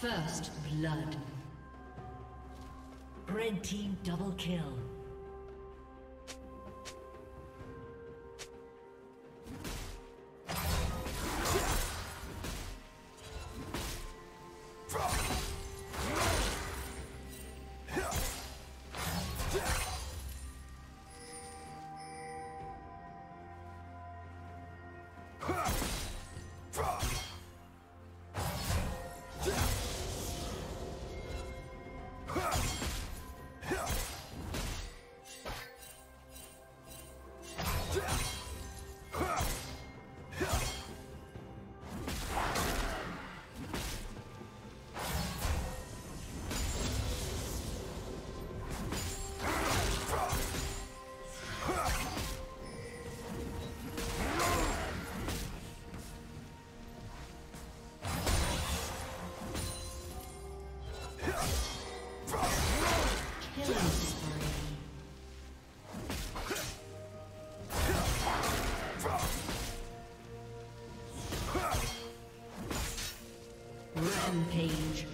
First blood. Red team double kill. Page.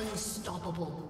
Unstoppable.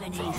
Dominating.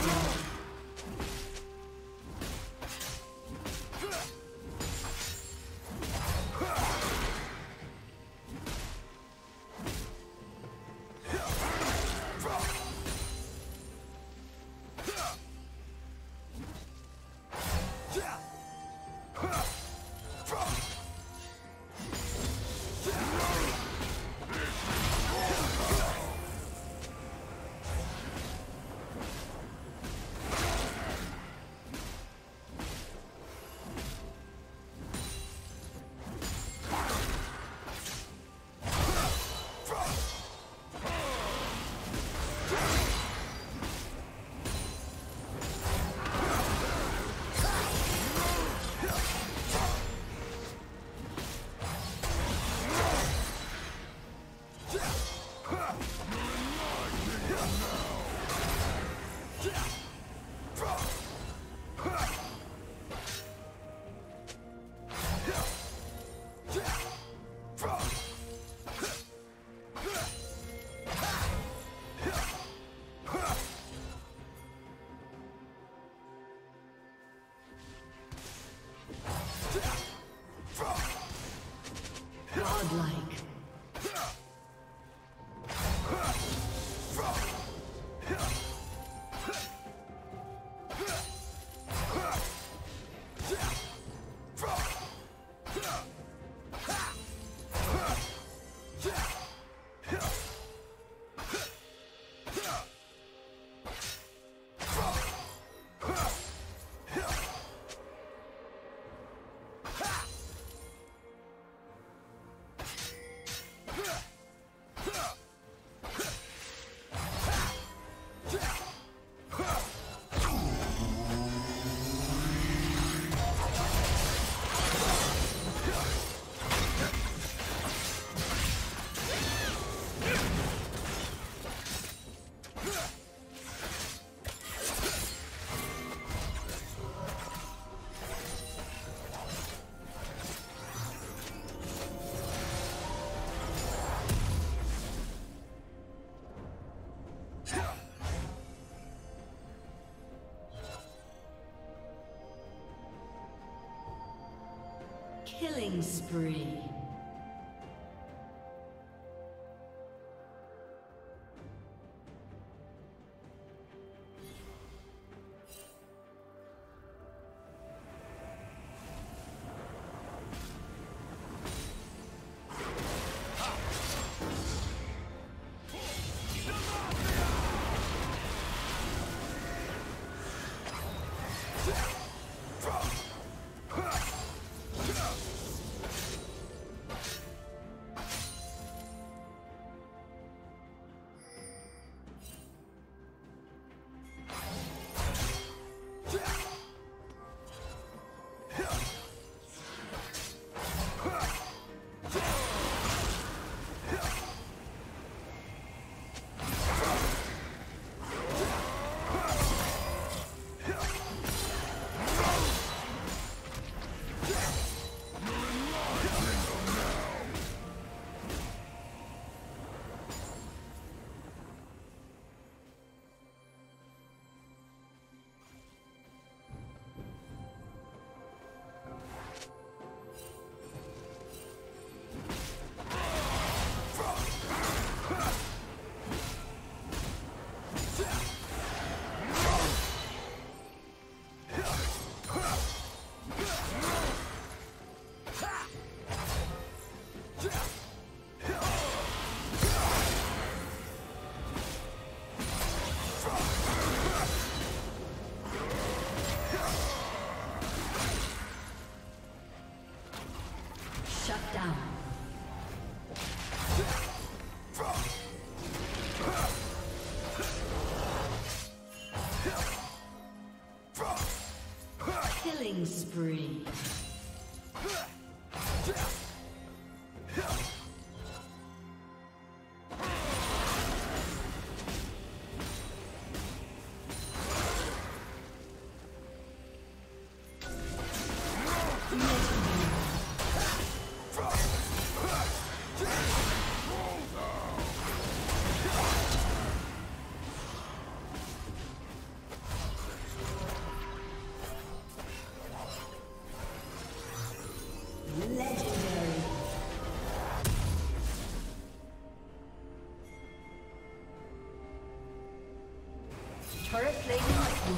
Killing spree. Turret plating will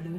Blue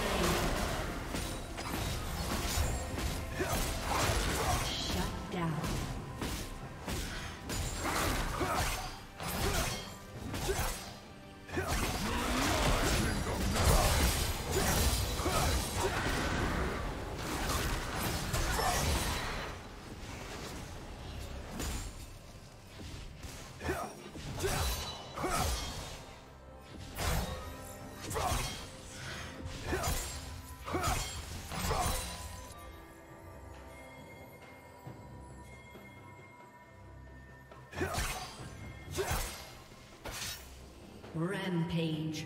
Rampage.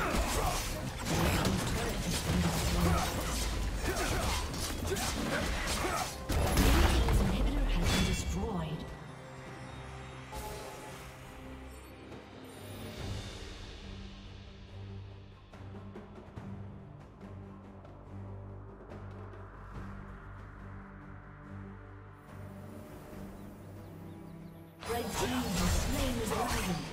Red team has slain the dragon.